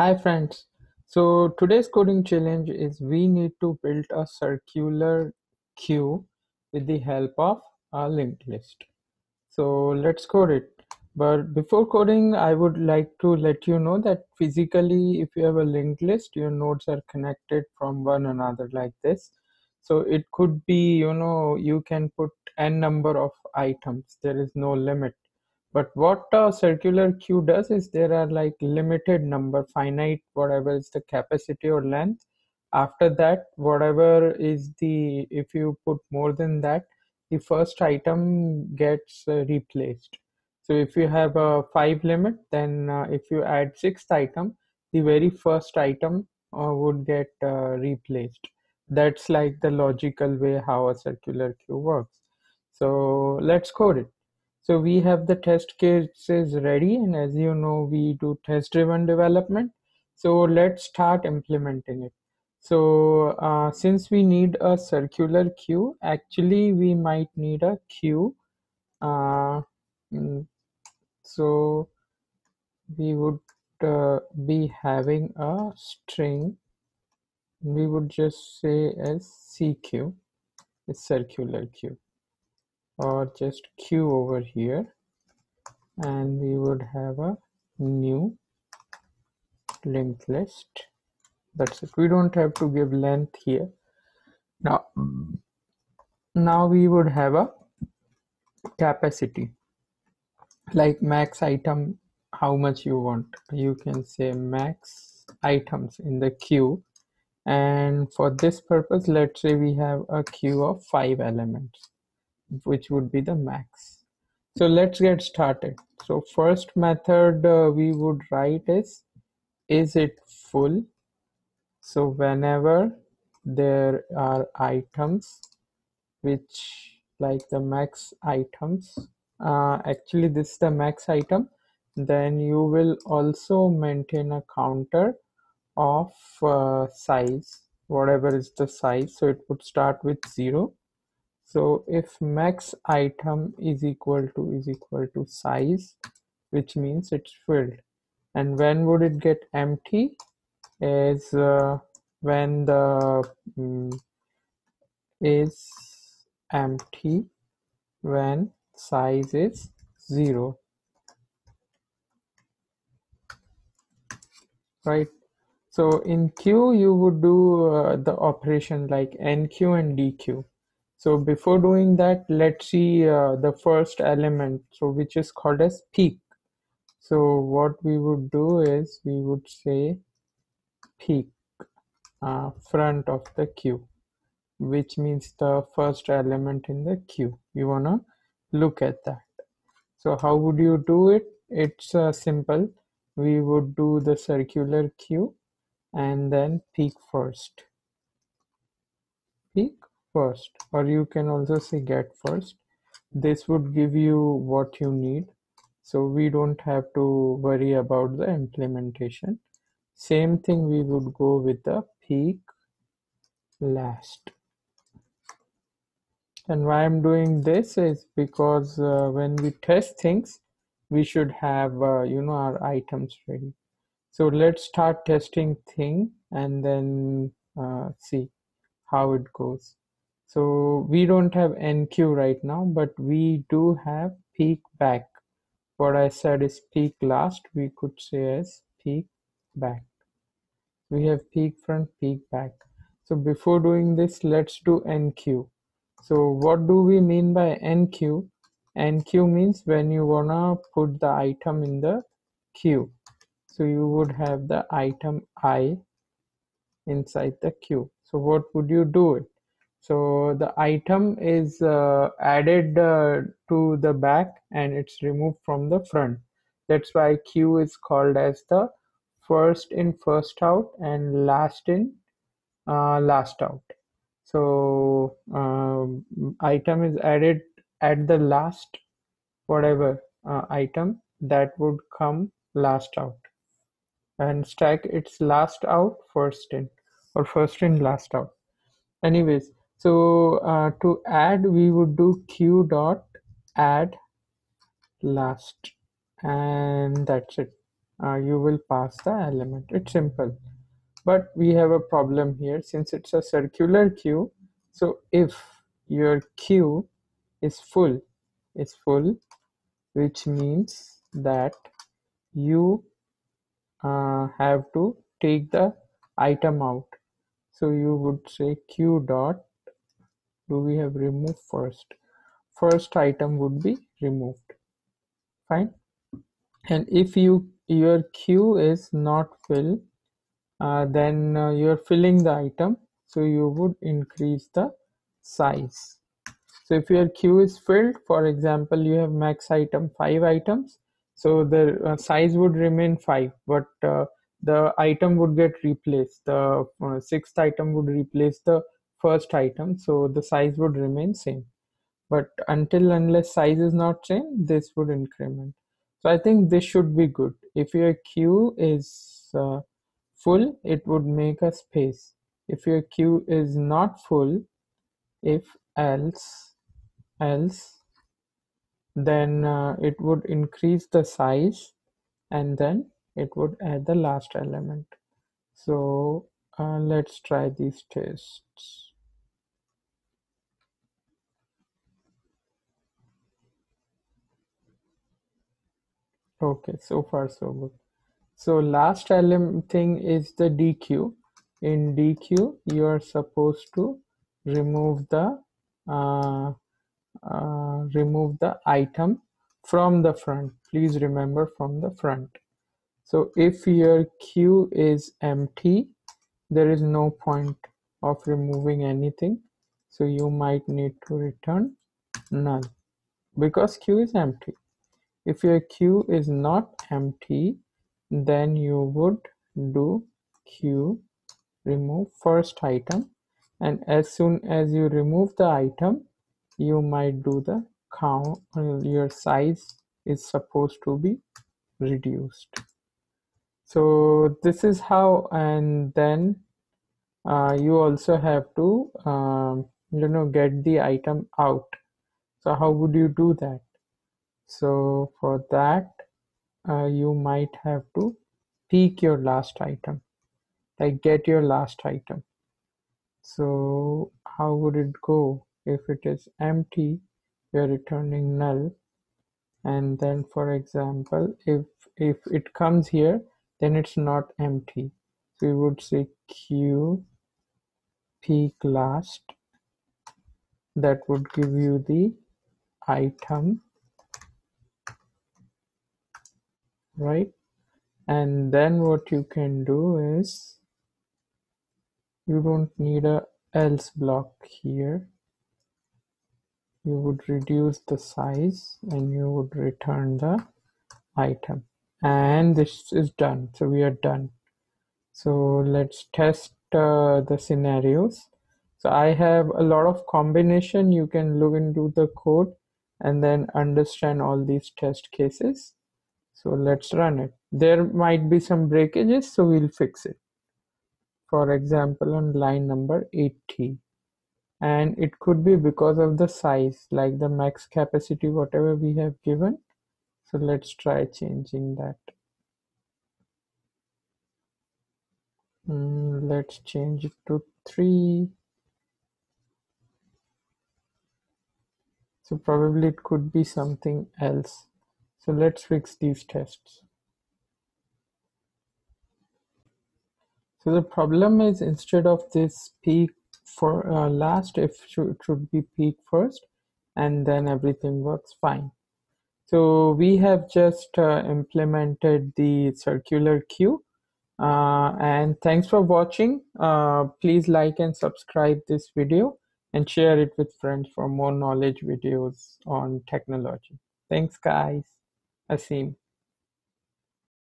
Hi friends. So today's coding challenge is we need to build a circular queue with the help of a linked list. So let's code it. But before coding, I would like to let you know that physically, if you have a linked list, your nodes are connected from one another like this. So it could be, you know, you can put n number of items. There is no limit. But what a circular queue does is there are like limited number, finite, whatever is the capacity or length. After that, whatever is the, if you put more than that, the first item gets replaced. So if you have a 5 limit, then if you add 6th item, the very first item would get replaced. That's like the logical way how a circular queue works. So let's code it. So we have the test cases ready, and as you know, we do test-driven development. So let's start implementing it. So since we need a circular queue, actually we might need a queue. So we would be having a string. We would just say as CQ, it's circular queue. Or just queue over here, and we would have a new linked list. That's it. We don't have to give length here. Now we would have a capacity, like max item, how much you want. You can say max items in the queue, and for this purpose, let's say we have a queue of 5 elements, which would be the max. So let's get started. So first method we would write is it full? So whenever there are items, which like the max items, actually this is the max item, then you will also maintain a counter of size, whatever is the size. So it would start with 0. So if max item is equal to size, which means it's filled. And when would it get empty? Is when the is empty when size is 0, right? So in queue you would do the operation like NQ and DQ. So before doing that, let's see the first element, so which is called as peak. So what we would do is we would say peak front of the queue, which means the first element in the queue. You wanna look at that. So how would you do it? It's simple. We would do the circular queue and then peak first. Peak first, or you can also say get first. This would give you what you need, so we don't have to worry about the implementation. Same thing, we would go with the peak last. And why I'm doing this is because when we test things, we should have you know, our items ready. So let's start testing thing and then see how it goes. So we don't have NQ right now, but we do have peak back. What I said is peak last, we could say as peak back. We have peak front, peak back. So before doing this, let's do NQ. So what do we mean by NQ? NQ means when you wanna put the item in the queue. So you would have the item I inside the queue. So what would you do it? So the item is added to the back and it's removed from the front. That's why queue is called as the first in, first out, and last in, last out. So item is added at the last, whatever item that would come last out. And stack, it's last out, first in, or first in, last out. Anyways. So to add, we would do queue dot add last, and that's it. you will pass the element. It's simple. But we have a problem here since it's a circular queue. So if your queue is full, which means that you have to take the item out. So you would say queue dot, do we have remove first? First item would be removed, fine. And if your queue is not full, then you're filling the item, so you would increase the size. So if your queue is filled, for example, you have max item 5 items, so the size would remain 5, but the item would get replaced. The 6th item would replace the first item, so the size would remain same. But unless size is not same, this would increment. So I think this should be good. If your queue is full, it would make a space. If your queue is not full, if else, then it would increase the size and then it would add the last element. So let's try these tests. Okay, so far so good. So last element thing is the DQ. In DQ, you are supposed to remove the item from the front. Please remember, from the front. So if your queue is empty, there is no point of removing anything. So you might need to return null because queue is empty. If your queue is not empty, then you would do queue remove first item, and as soon as you remove the item, you might do the count. Your size is supposed to be reduced. So this is how. And then you also have to get the item out. So how would you do that? So for that, you might have to pick your last item, like get your last item. So how would it go? If it is empty, you're returning null. And then, for example, if it comes here, then it's not empty. So we would say Q peak last. That would give you the item, right? And then what you can do is, you don't need a else block here. You would reduce the size and you would return the item, and this is done. So we are done. So let's test the scenarios. So I have a lot of combination. You can look into the code and then understand all these test cases. So let's run it. There might be some breakages, so we'll fix it. For example, on line number 80. And it could be because of the size, like the max capacity, whatever we have given. So let's try changing that. Let's change it to 3. So probably it could be something else. So let's fix these tests. So the problem is, instead of this peak for last, it should be peak first, and then everything works fine. So we have just implemented the circular queue. And thanks for watching. Please like and subscribe this video and share it with friends for more knowledge videos on technology. Thanks, guys. Aseem.